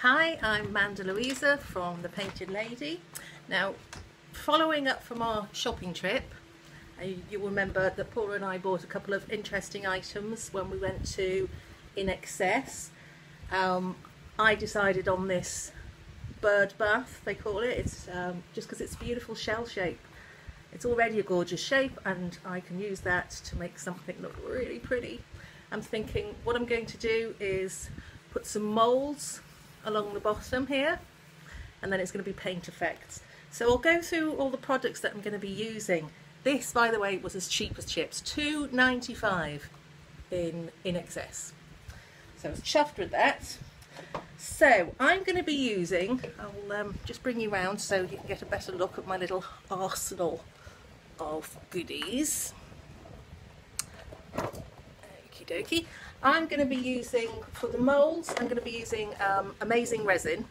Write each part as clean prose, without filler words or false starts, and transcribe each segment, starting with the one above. Hi, I'm Amanda Louisa from The Painted Lady. Now, following up from our shopping trip, you'll remember that Paula and I bought a couple of interesting items when we went to In Excess. I decided on this bird bath, they call it. It's just because it's a beautiful shell shape. It's already a gorgeous shape and I can use that to make something look really pretty. I'm thinking what I'm going to do is put some moulds along the bottom here, and then it's going to be paint effects. So I'll go through all the products that I'm going to be using. This, by the way, was as cheap as chips, £2.95 in Excess. So I was chuffed with that. So I'm going to be using, I'll just bring you round so you can get a better look at my little arsenal of goodies. Okie dokie. I'm going to be using, for the moulds, I'm going to be using Amazing Resin,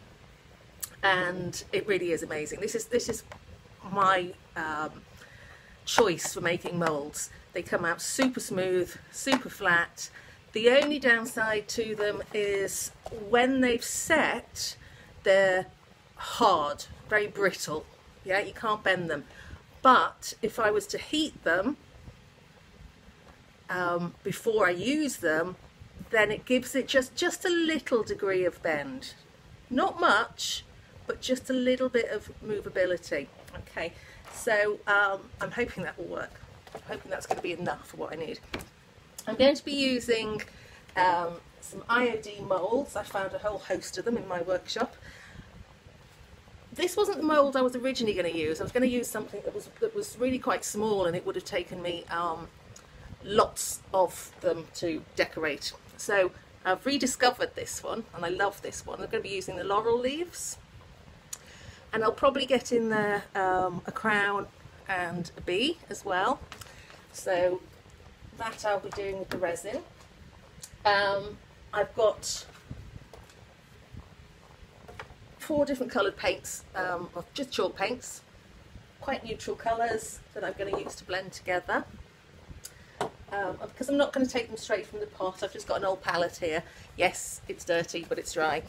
and it really is amazing. This is my choice for making moulds. They come out super smooth, super flat. The only downside to them is when they've set, they're hard, very brittle. Yeah, you can't bend them. But if I was to heat them before I use them, then it gives it just a little degree of bend. Not much, but just a little bit of movability. Okay, so I'm hoping that will work. I'm hoping that's going to be enough for what I need. I'm going to be using some IOD moulds. I found a whole host of them in my workshop. This wasn't the mould I was originally going to use. I was going to use something that was really quite small, and it would have taken me lots of them to decorate. So I've rediscovered this one, and I love this one. I'm going to be using the laurel leaves, and I'll probably get in there a crown and a bee as well. So that I'll be doing with the resin. I've got 4 different coloured paints, just chalk paints, quite neutral colours that I'm going to use to blend together. Because I'm not going to take them straight from the pot, I've just got an old palette here. Yes, it's dirty, but it's dry.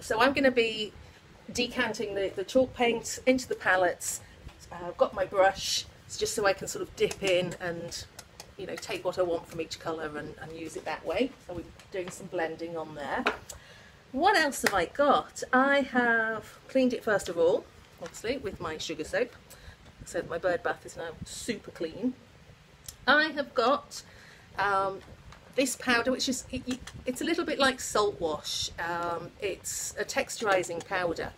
So I'm going to be decanting the chalk paint into the palettes. I've got my brush, it's just so I can sort of dip in and, you know, take what I want from each colour and use it that way. So we're doing some blending on there. What else have I got? I have cleaned it first of all, obviously, with my sugar soap, so that my bird bath is now super clean. I have got this powder, which is, it's a little bit like salt wash. It's a texturizing powder.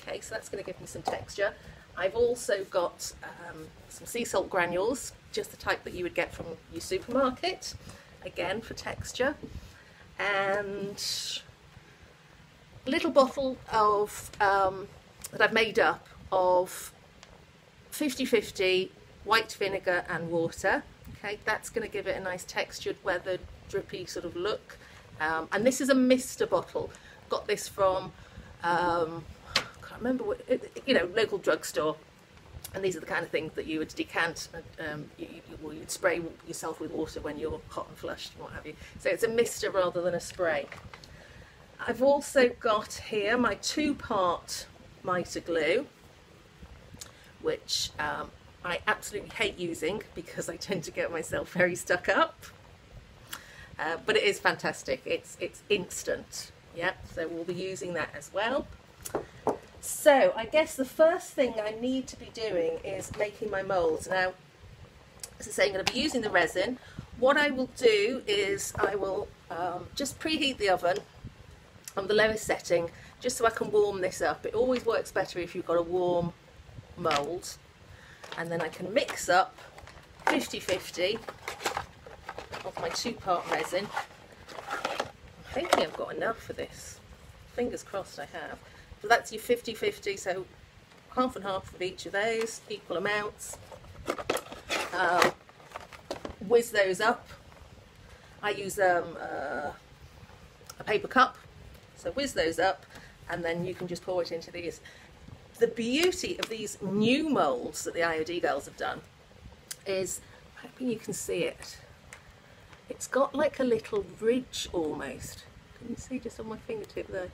Okay, so that's going to give me some texture. I've also got some sea salt granules, just the type that you would get from your supermarket, again for texture. And a little bottle of, that I've made up, of 50-50 white vinegar and water. Okay, that's going to give it a nice textured, weathered, drippy sort of look. And this is a mister bottle. Got this from, I can't remember what, you know, local drugstore. And these are the kind of things that you would decant, you'd spray yourself with water when you're hot and flushed and what have you. So it's a mister rather than a spray. I've also got here my 2-part mitre glue, which I absolutely hate using because I tend to get myself very stuck up, but it is fantastic. It's instant, yeah, so we'll be using that as well. So I guess the first thing I need to be doing is making my moulds. Now, as I say, I'm going to be using the resin. What I will do is I will just preheat the oven on the lowest setting just so I can warm this up. It always works better if you've got a warm mould. And then I can mix up 50-50 of my 2-part resin. I'm thinking I've got enough for this. Fingers crossed I have. So that's your 50-50, so half and half of each of those, equal amounts. Whiz those up. I use a paper cup, so whiz those up, and then you can just pour it into these. The beauty of these new moulds that the IOD girls have done is, I'm hoping you can see it, it's got like a little ridge almost. Can you see just on my fingertip there?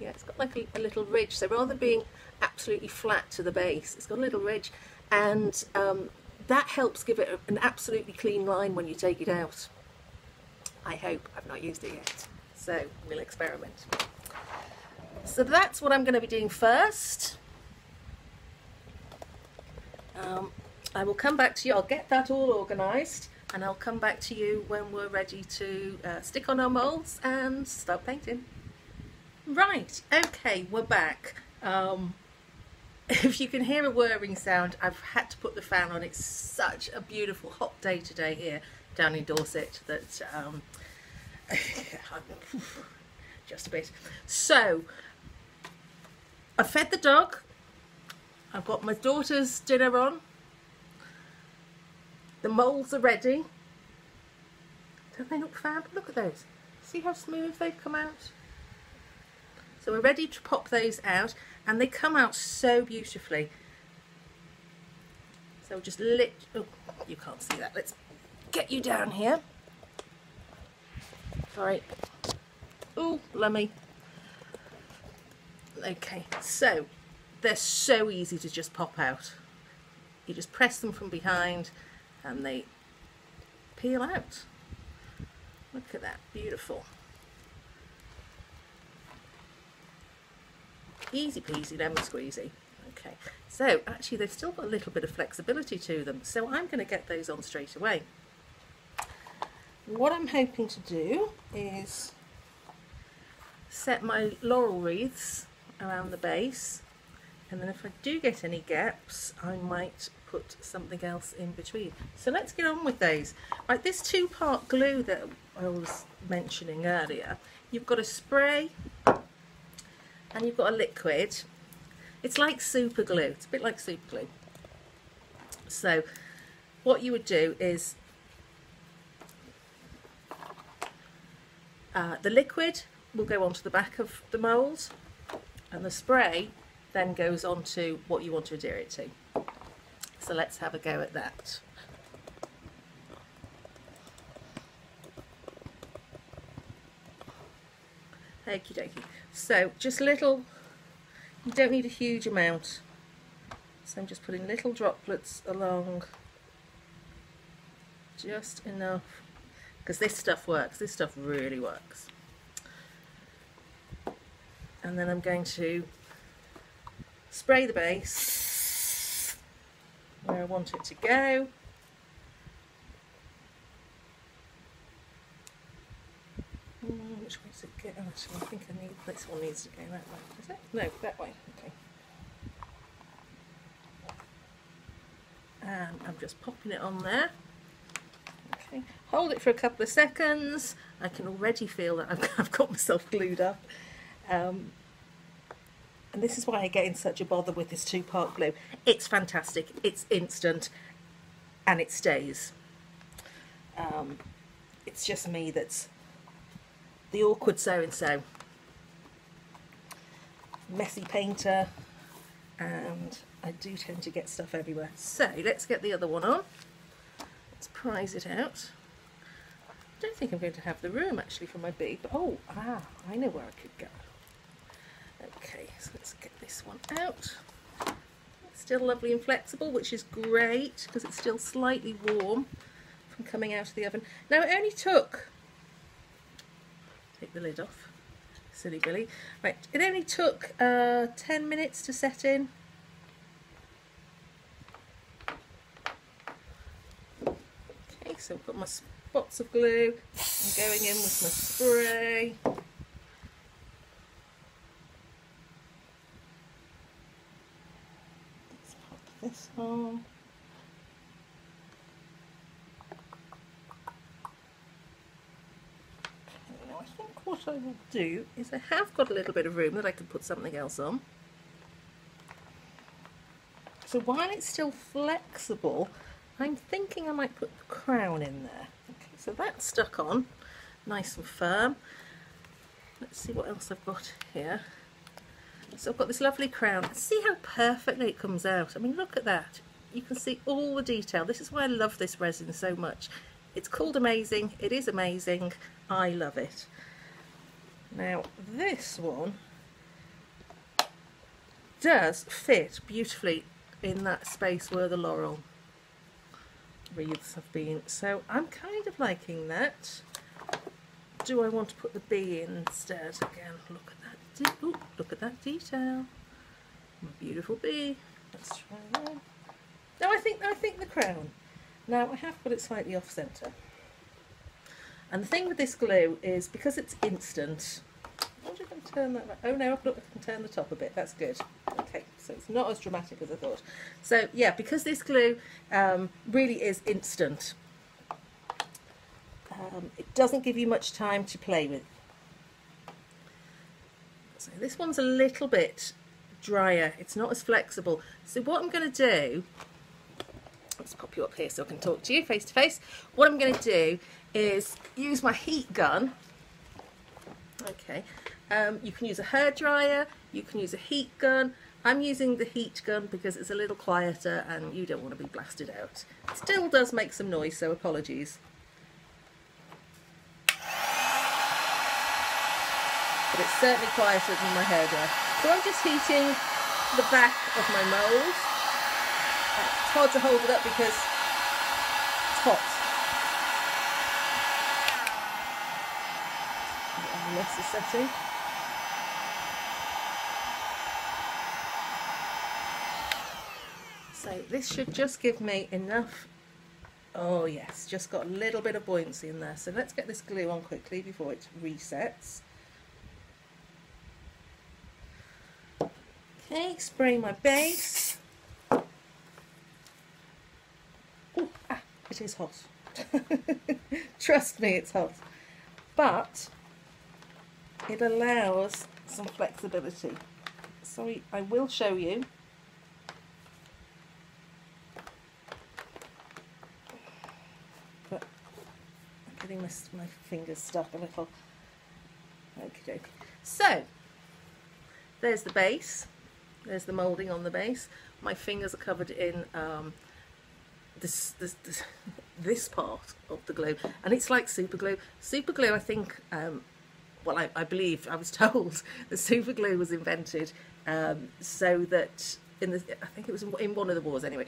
here. It's got like a little ridge, so rather than being absolutely flat to the base, it's got a little ridge, and that helps give it an absolutely clean line when you take it out. I hope. I've not used it yet, so we'll experiment. So that's what I'm going to be doing first. I will come back to you. I'll get that all organised, and I'll come back to you when we're ready to stick on our moulds and start painting. Right, okay, we're back. If you can hear a whirring sound, I've had to put the fan on. It's such a beautiful hot day today here down in Dorset that just a bit. So I fed the dog, I've got my daughter's dinner on, the moulds are ready. Don't they look fab? Look at those. See how smooth they've come out? So we're ready to pop those out, and they come out so beautifully. So just oh, you can't see that. Let's get you down here. Sorry. Oh, lummy. Okay, so they're so easy to just pop out. You just press them from behind and they peel out. Look at that, beautiful. Easy peasy lemon squeezy. Okay, so actually they've still got a little bit of flexibility to them, so I'm going to get those on straight away. What I'm hoping to do is set my laurel wreaths around the base, and then if I do get any gaps I might put something else in between. So let's get on with those. Right, this 2-part glue that I was mentioning earlier, you've got a spray and you've got a liquid. It's like super glue. It's a bit like super glue. So what you would do is the liquid will go onto the back of the mould, and the spray then goes onto what you want to adhere it to. So let's have a go at that. Okie dokie. So just little, you don't need a huge amount, so I'm just putting little droplets along, just enough, because this stuff works, this stuff really works. And then I'm going to spray the base where I want it to go. Which way does it go? Actually, I think I need this one. Needs to go that way. Is it? No, that way. Okay. And I'm just popping it on there. Okay. Hold it for a couple of seconds. I can already feel that I've got myself glued up. And this is why I get in such a bother with this 2-part glue. It's fantastic. It's instant, and it stays. It's just me that's the awkward so-and-so, messy painter, and I do tend to get stuff everywhere. So let's get the other one on. Let's prize it out. I don't think I'm going to have the room actually for my bead, but oh, I know where I could go. Okay, so let's get this one out. It's still lovely and flexible, which is great because it's still slightly warm from coming out of the oven. Now it only took, take the lid off, silly Billy. Right, it only took 10 minutes to set in. Okay, so I've got my spots of glue. I'm going in with my spray. Let's pop this on. What I will do is I have got a little bit of room that I can put something else on. So while it's still flexible, I'm thinking I might put the crown in there. Okay, so that's stuck on, nice and firm. Let's see what else I've got here. So I've got this lovely crown. See how perfectly it comes out. I mean, look at that. You can see all the detail. This is why I love this resin so much. It's called Amazing. It is amazing. I love it. Now this one does fit beautifully in that space where the laurel wreaths have been, so I'm kind of liking that. Do I want to put the bee in instead? Again, look at that, ooh, look at that detail. Beautiful bee. Let's try that. No, I think the crown. Now I have put it slightly off centre. And the thing with this glue is because it's instant. I'm just going to turn that back. Oh no, look, I can turn the top a bit. That's good. Okay, so it's not as dramatic as I thought. So yeah, because this glue really is instant, it doesn't give you much time to play with. So this one's a little bit drier. It's not as flexible. So what I'm going to do, let's pop you up here so I can talk to you face to face. What I'm going to do is use my heat gun. Okay, you can use a hairdryer, you can use a heat gun. I'm using the heat gun because it's a little quieter and you don't want to be blasted out. It still does make some noise, so apologies. But it's certainly quieter than my hairdryer. So I'm just heating the back of my mould. It's hard to hold it up because it's hot. That's the setting. So this should just give me enough. Oh yes, just got a little bit of buoyancy in there. So let's get this glue on quickly before it resets. Okay, spray my base. Ooh, ah, it is hot. Trust me, it's hot. But it allows some flexibility. Sorry, I will show you. But I'm getting my fingers stuck a little. Okie dokie. So, there's the base. There's the moulding on the base. My fingers are covered in this part of the glue. And it's like super glue. Super glue, I think, well, I believe, I was told that super glue was invented so that, I think it was in one of the wars anyway,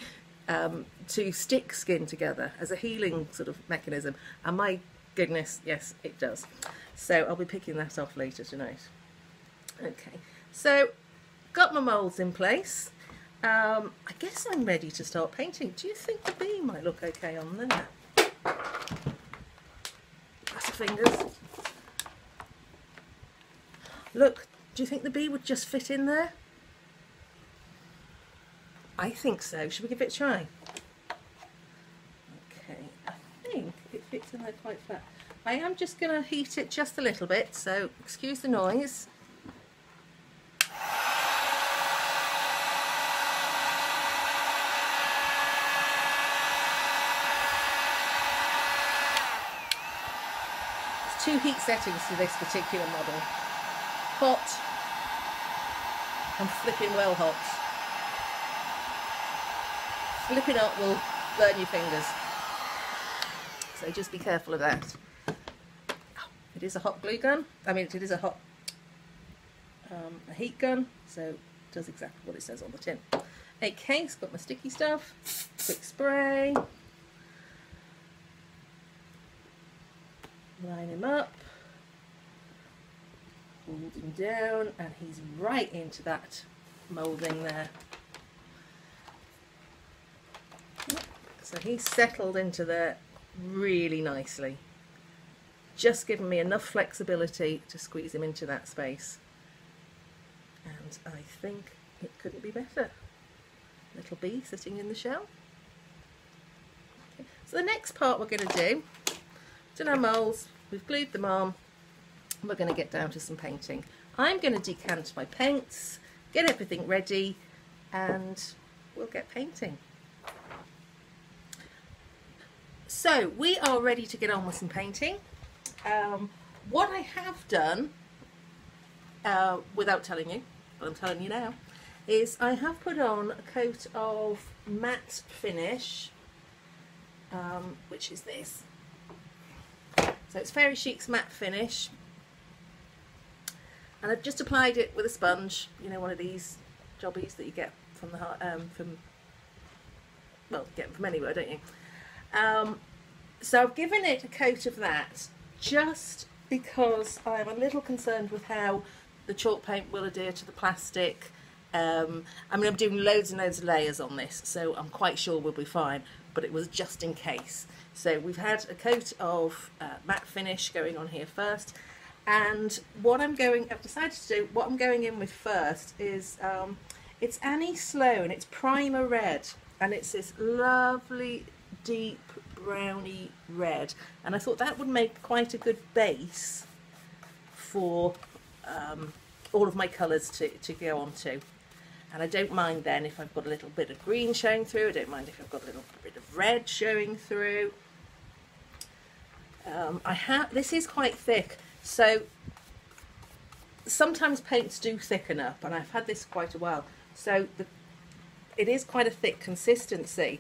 to stick skin together as a healing sort of mechanism. And my goodness, yes, it does. So I'll be picking that off later tonight. Okay, so got my moulds in place. I guess I'm ready to start painting. Do you think the bee might look okay on there? That's the fingers. Look, do you think the bee would just fit in there? I think so. Should we give it a try? Okay, I think it fits in there quite flat. I am just going to heat it just a little bit, so excuse the noise. There's two heat settings to this particular model. Hot and flipping well hot. Flipping up will burn your fingers, so just be careful of that. It is a hot glue gun. I mean, it is a hot a heat gun, so it does exactly what it says on the tin. Okay, it's got my sticky stuff. Quick spray. Line him up. Hold him down, and he's right into that moulding there. So he's settled into there really nicely. Just giving me enough flexibility to squeeze him into that space. And I think it couldn't be better. Little bee sitting in the shell. Okay. So the next part we're going to do, done our moulds, we've glued them on. We're going to get down to some painting. I'm going to decant my paints, get everything ready, and we'll get painting. So we are ready to get on with some painting. What I have done, without telling you, but I'm telling you now, is I have put on a coat of matte finish, which is this. So it's Fairy Chic's matte finish. And I've just applied it with a sponge, you know, one of these jobbies that you get from the from anywhere, don't you? So I've given it a coat of that just because I'm a little concerned with how the chalk paint will adhere to the plastic. I mean, I'm doing loads and loads of layers on this, so I'm quite sure we'll be fine, but it was just in case. So we've had a coat of matte finish going on here first, and what I'm going in with first is, it's Annie Sloan, it's Primer Red, and it's this lovely deep browny red, and I thought that would make quite a good base for all of my colours to go on to. And I don't mind then if I've got a little bit of green showing through, I don't mind if I've got a little bit of red showing through. This is quite thick, so sometimes paints do thicken up, and I've had this quite a while, so it is quite a thick consistency.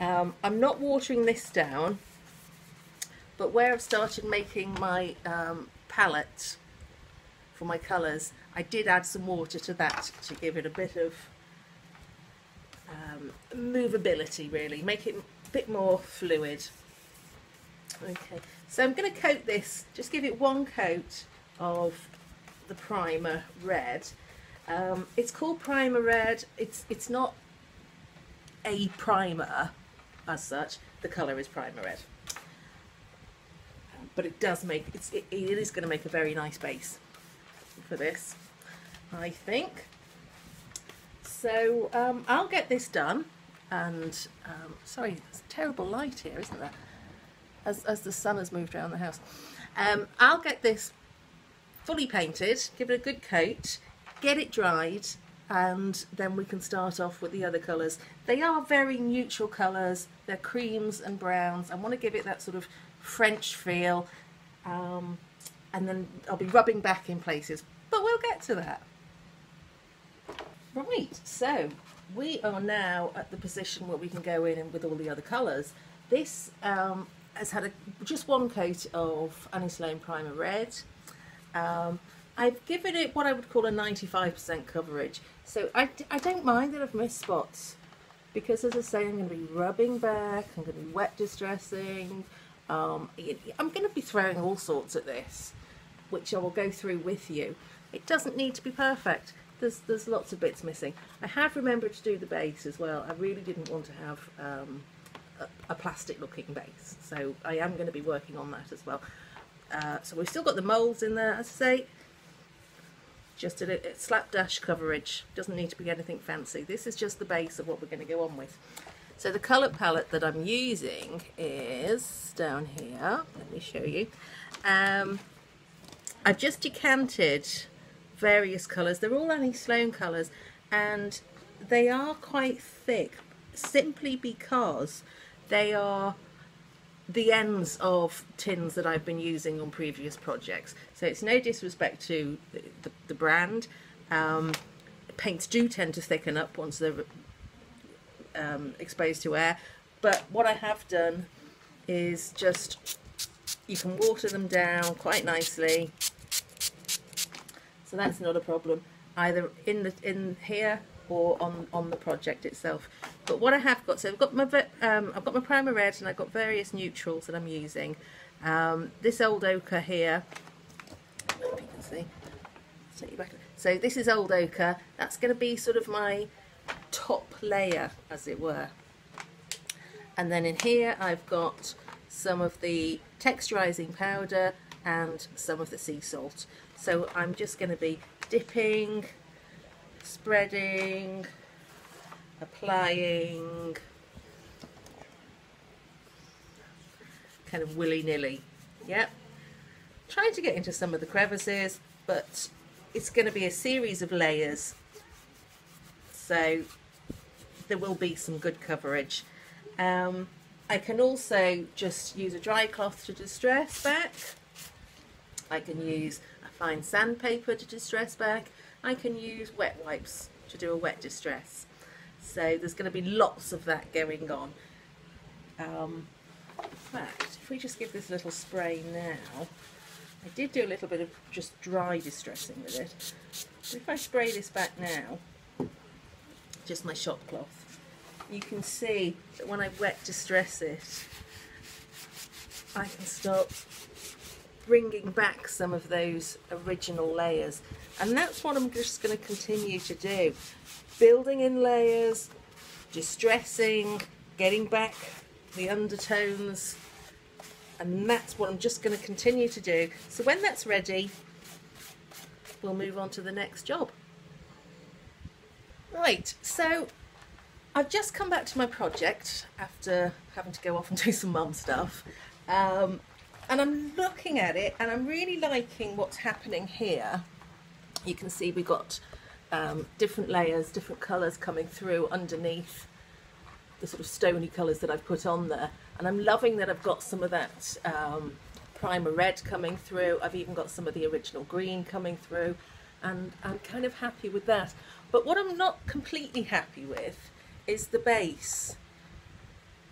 I'm not watering this down, but where I've started making my palette for my colours, I did add some water to that to give it a bit of movability, really, make it a bit more fluid. Okay, so I'm going to coat this, just give it one coat of the Primer Red. It's called Primer Red, it's not a primer as such, the colour is Primer Red, but it does make, it is going to make a very nice base for this, I think. So I'll get this done, and sorry, there's a terrible light here, isn't there, as the sun has moved around the house. I'll get this fully painted, give it a good coat, get it dried, and then we can start off with the other colours. They are very neutral colours, they're creams and browns. I want to give it that sort of French feel, and then I'll be rubbing back in places, but we'll get to that. Right, so we are now at the position where we can go in and with all the other colours. This has had just one coat of Annie Sloan Primer Red. I've given it what I would call a 95% coverage, so I don't mind that I've missed spots, because as I say, I'm going to be rubbing back, I'm going to be wet distressing, I'm going to be throwing all sorts at this, which I will go through with you. It doesn't need to be perfect, there's lots of bits missing. I have remembered to do the base as well. I really didn't want to have a plastic looking base, so I am going to be working on that as well. So we've still got the moulds in there, as I say. Just a little slapdash coverage, doesn't need to be anything fancy. This is just the base of what we're going to go on with. So the colour palette that I'm using is down here, let me show you. I've just decanted various colours, they're all Annie Sloan colours, and they are quite thick simply because they are the ends of tins that I've been using on previous projects, so it's no disrespect to the brand. Paints do tend to thicken up once they're exposed to air, but what I have done is just, you can water them down quite nicely, so that's not a problem either in here or on the project itself. But what I have got, so I've got my Primer Red, and I've got various neutrals that I'm using. This old ochre here, I hope you can see. Let's take you back. So this is old ochre. That's going to be sort of my top layer, as it were. And then in here, I've got some of the texturizing powder and some of the sea salt. So I'm just going to be dipping, spreading, applying, kind of willy-nilly, yep. Trying to get into some of the crevices, but it's going to be a series of layers, so there will be some good coverage. I can also just use a dry cloth to distress back, I can use a fine sandpaper to distress back, I can use wet wipes to do a wet distress. So there's going to be lots of that going on. In fact, if we just give this a little spray now, I did do a little bit of just dry distressing with it. But if I spray this back now, just my shop cloth. You can see that when I wet distress it, I can start bringing back some of those original layers. And that's what I'm just going to continue to do. Building in layers, distressing, getting back the undertones. And that's what I'm just going to continue to do. So when that's ready, we'll move on to the next job. Right, so I've just come back to my project after having to go off and do some mum stuff. And I'm looking at it and I'm really liking what's happening here. You can see we've got different layers, different colours coming through underneath the sort of stony colours that I've put on there. And I'm loving that I've got some of that Primer Red coming through. I've even got some of the original green coming through. And I'm kind of happy with that. But what I'm not completely happy with is the base.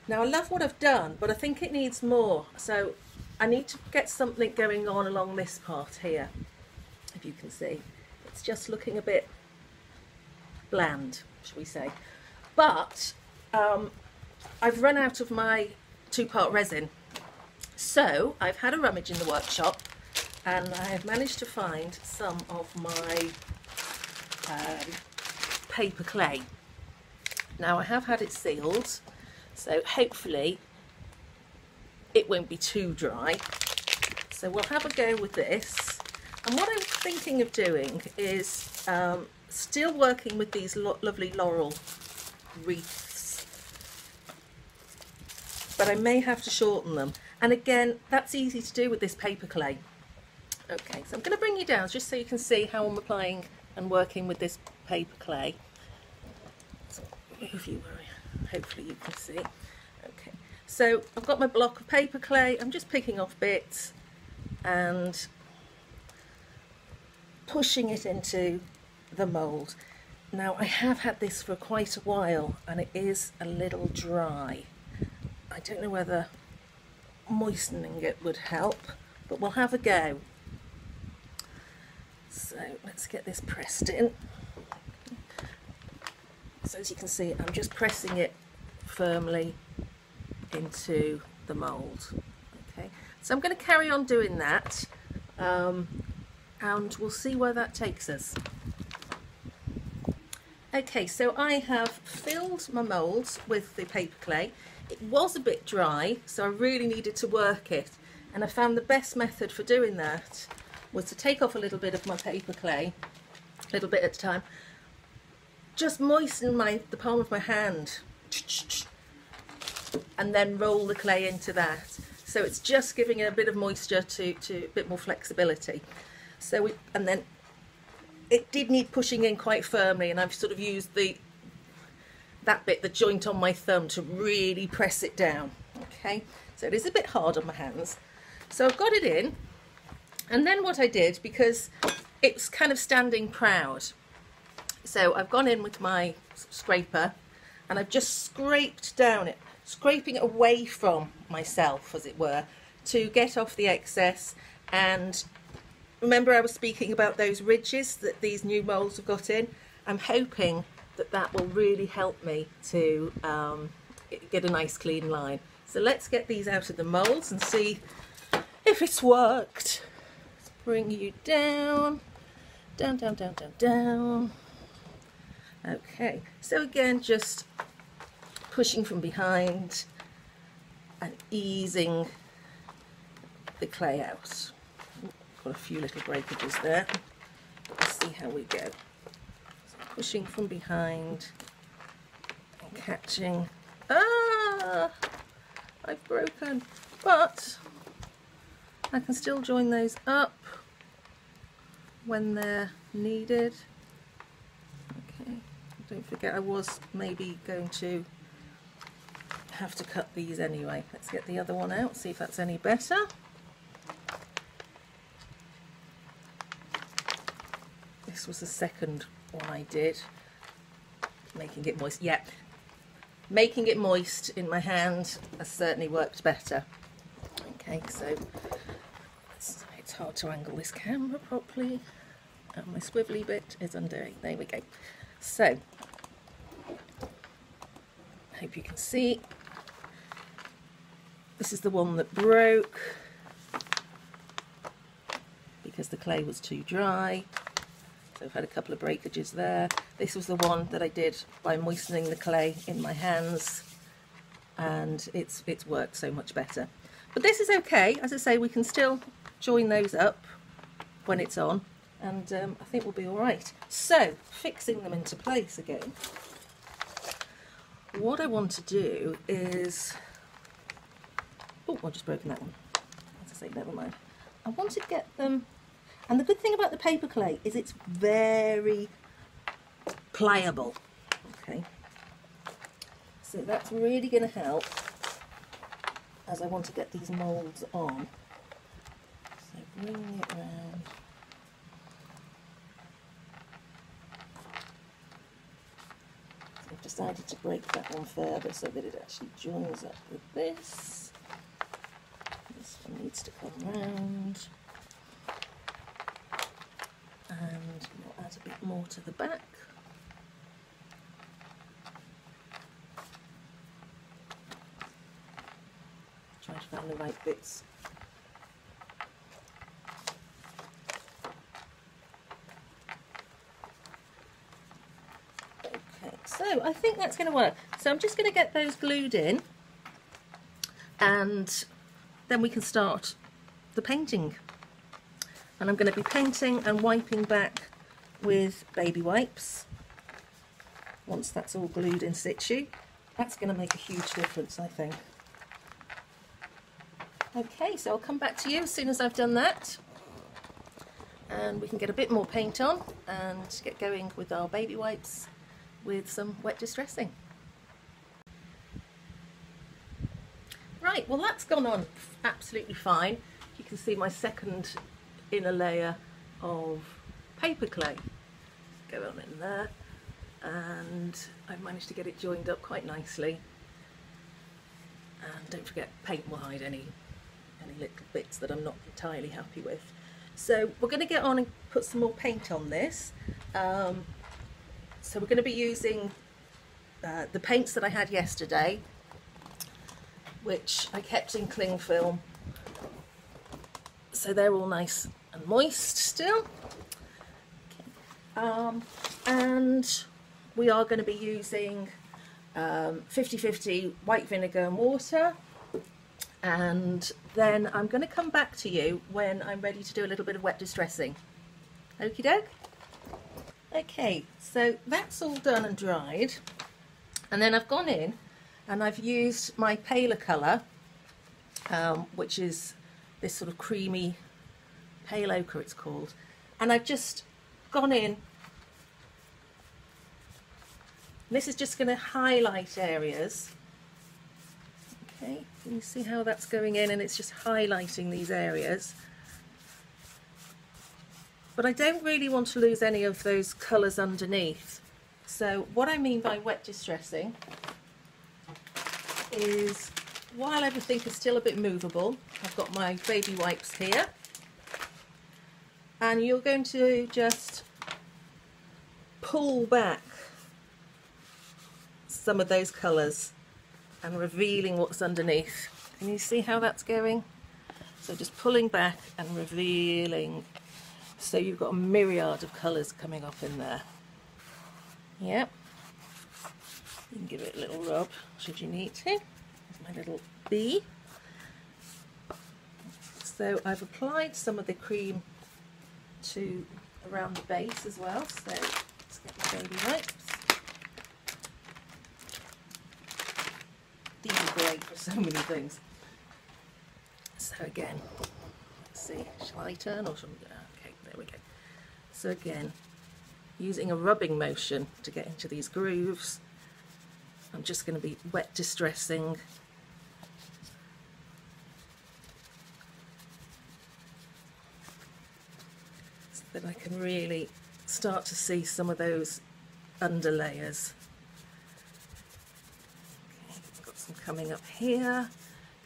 Now I love what I've done, but I think it needs more. So I need to get something going on along this part here. If you can see, it's just looking a bit bland, shall we say. But I've run out of my two-part resin. So I've had a rummage in the workshop and I have managed to find some of my paper clay. Now I have had it sealed, so hopefully it won't be too dry. So we'll have a go with this. And what I'm thinking of doing is still working with these lovely laurel wreaths, but I may have to shorten them. And again, that's easy to do with this paper clay. Okay, so I'm going to bring you down just so you can see how I'm applying and working with this paper clay. So if you worry, hopefully you can see. Okay, so I've got my block of paper clay. I'm just picking off bits and pushing it into the mould. Now I have had this for quite a while and it is a little dry. I don't know whether moistening it would help, but we'll have a go. So let's get this pressed in. So as you can see, I'm just pressing it firmly into the mould. Okay, so I'm going to carry on doing that. And we'll see where that takes us. Okay, so I have filled my moulds with the paper clay. It was a bit dry, so I really needed to work it. And I found the best method for doing that was to take off a little bit of my paper clay, a little bit at a time, just moisten the palm of my hand, and then roll the clay into that. So it's just giving it a bit of moisture to a bit more flexibility. So and then it did need pushing in quite firmly, and I've sort of used that bit, the joint on my thumb, to really press it down. Okay, so it is a bit hard on my hands. So I've got it in, and then what I did, because it's kind of standing proud, so I've gone in with my scraper and I've just scraped down it, scraping away from myself, as it were, to get off the excess. And remember I was speaking about those ridges that these new moulds have got in? I'm hoping that that will really help me to get a nice clean line. So let's get these out of the moulds and see if it's worked. Let's bring you down, down, down, down, down, down. Okay, so again, just pushing from behind and easing the clay out. Got a few little breakages there. Let's see how we go. So pushing from behind and catching. Ah! I've broken, but I can still join those up when they're needed. Okay, don't forget I was maybe going to have to cut these anyway. Let's get the other one out, see if that's any better. This was the second one I did, making it moist. Yeah, making it moist in my hand has certainly worked better. Okay, so it's hard to angle this camera properly. And my swivelly bit is undoing. There we go. So hope you can see. This is the one that broke because the clay was too dry, so I've had a couple of breakages there. This was the one that I did by moistening the clay in my hands, and it's worked so much better. But this is okay, as I say, we can still join those up when it's on, and I think we'll be all right. So, fixing them into place again, what I want to do is, oh, I've just broken that one, as I say, never mind. I want to get them, and the good thing about the paper clay is it's very pliable, okay, so that's really going to help as I want to get these moulds on. So bring it round. So I've decided to break that one further so that it actually joins up with this. This one needs to come round, and we'll add a bit more to the back. Try to find the right bits. Okay, so I think that's going to work. So I'm just going to get those glued in, and then we can start the painting. And I'm going to be painting and wiping back with baby wipes once that's all glued in situ. That's going to make a huge difference, I think. Okay, so I'll come back to you as soon as I've done that, and we can get a bit more paint on and get going with our baby wipes with some wet distressing. Right, well that's gone on absolutely fine. You can see my second inner layer of paper clay. Go on in there, and I've managed to get it joined up quite nicely. And don't forget, paint will hide any little bits that I'm not entirely happy with. So we're going to get on and put some more paint on this. So we're going to be using the paints that I had yesterday, which I kept in cling film, so they're all nice and moist still. Okay. And we are going to be using 50/50 white vinegar and water, and then I'm going to come back to you when I'm ready to do a little bit of wet distressing. Okie doke. Okay, so that's all done and dried, and then I've gone in and I've used my paler colour, which is this sort of creamy pale ochre it's called, and I've just gone in. This is just going to highlight areas. Okay, can you see how that's going in? And it's just highlighting these areas. But I don't really want to lose any of those colours underneath. So what I mean by wet distressing is, while everything is still a bit movable, I've got my baby wipes here, and you're going to just pull back some of those colours and revealing what's underneath. Can you see how that's going? So just pulling back and revealing, so you've got a myriad of colours coming up in there. Yep, you can give it a little rub should you need to. There's my little bee. So I've applied some of the cream to around the base as well, so let's get the baby wipes. These are great for so many things. So again, let's see, shall I turn or shall we go? Okay, there we go. So again, using a rubbing motion to get into these grooves, I'm just going to be wet distressing so that I can really start to see some of those underlayers. Some coming up here,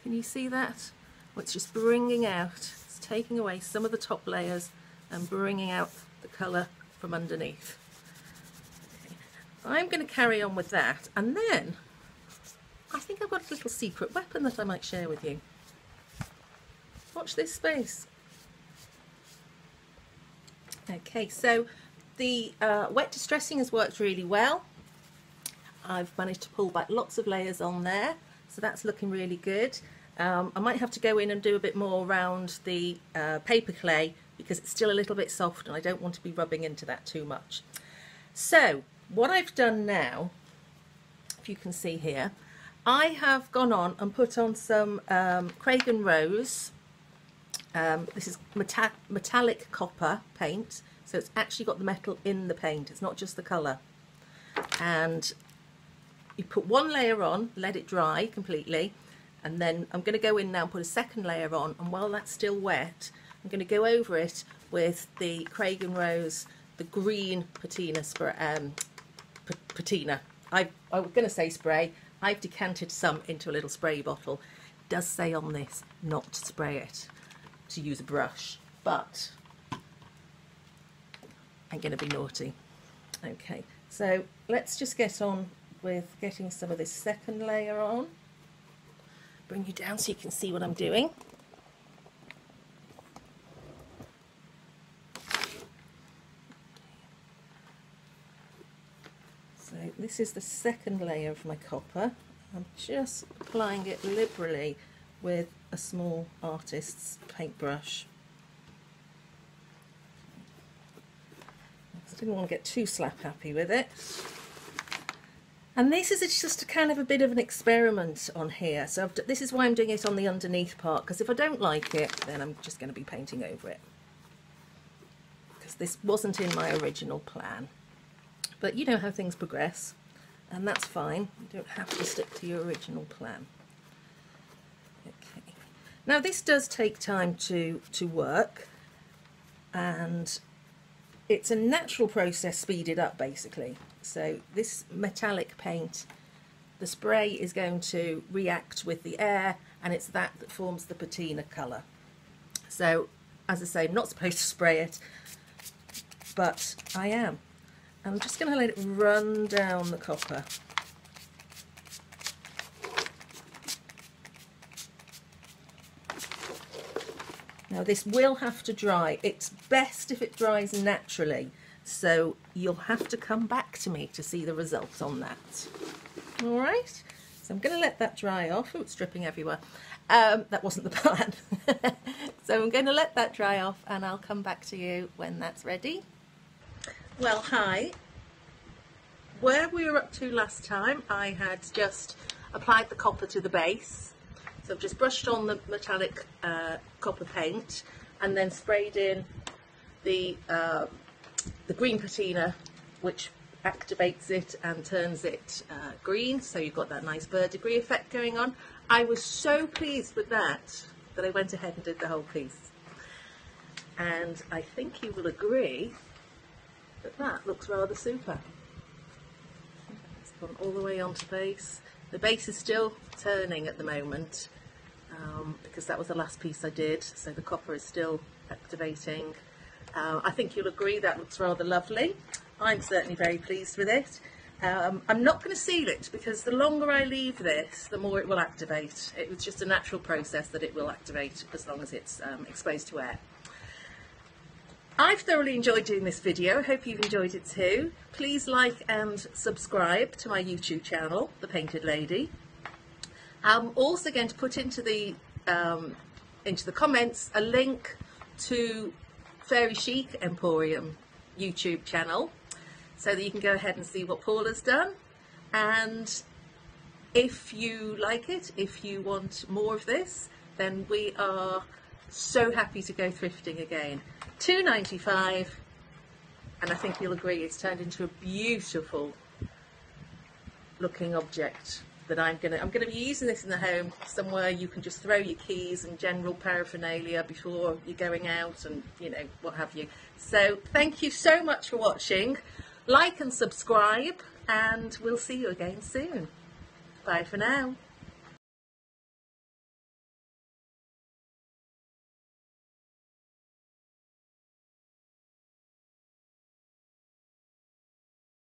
can you see that? Well, it's just bringing out, it's taking away some of the top layers and bringing out the colour from underneath. Okay. I'm going to carry on with that, and then I think I've got a little secret weapon that I might share with you. Watch this space. Okay, so the wet distressing has worked really well. I've managed to pull back lots of layers on there, so that's looking really good. I might have to go in and do a bit more around the paper clay because it's still a little bit soft and I don't want to be rubbing into that too much. So what I've done now, if you can see here, I have gone on and put on some Craig and Rose. This is metallic copper paint, so it's actually got the metal in the paint, it's not just the colour. And you put one layer on, let it dry completely, and then I'm going to go in now and put a second layer on, and while that's still wet I'm going to go over it with the Craig and Rose, the green patina spray. I was going to say spray. I've decanted some into a little spray bottle. It does say on this not to spray it, to use a brush, but I'm going to be naughty. Okay, so let's just get on with getting some of this second layer on. Bring you down so you can see what I'm doing. So this is the second layer of my copper. I'm just applying it liberally with a small artist's paintbrush. I didn't want to get too slap happy with it. And this is just a kind of a bit of an experiment on here. So this is why I'm doing it on the underneath part, because if I don't like it, then I'm just going to be painting over it. Because this wasn't in my original plan. But you know how things progress, and that's fine. You don't have to stick to your original plan. Okay. Now this does take time to work, and it's a natural process speeded up basically. So this metallic paint, the spray is going to react with the air, and it's that forms the patina colour. So as I say, I'm not supposed to spray it, but I am. I'm just going to let it run down the copper. Now this will have to dry. It's best if it dries naturally. So you'll have to come back to me to see the results on that. All right, so I'm going to let that dry off. Oh, it's dripping everywhere. That wasn't the plan. So I'm going to let that dry off and I'll come back to you when that's ready. Well, hi. Where we were up to last time, I had just applied the copper to the base. So I've just brushed on the metallic copper paint and then sprayed in the green patina, which activates it and turns it green, so you've got that nice verdigris effect going on. I was so pleased with that that I went ahead and did the whole piece, and I think you will agree that that looks rather super. It's gone all the way onto base. The base is still turning at the moment because that was the last piece I did, so the copper is still activating. I think you'll agree that looks rather lovely. I'm certainly very pleased with it. I'm not going to seal it because the longer I leave this, the more it will activate. It was just a natural process that it will activate as long as it's exposed to air. I've thoroughly enjoyed doing this video. I hope you've enjoyed it too. Please like and subscribe to my YouTube channel, The Painted Lady. I'm also going to put into the comments a link to Fairy Chic Emporium YouTube channel, so that you can go ahead and see what Paula's done. And if you like it, if you want more of this, then we are so happy to go thrifting again. £2.95, and I think you'll agree it's turned into a beautiful looking object that I'm gonna be using this in the home somewhere. You can just throw your keys and general paraphernalia before you're going out and, you know, what have you. So thank you so much for watching. Like and subscribe, and we'll see you again soon. Bye for now.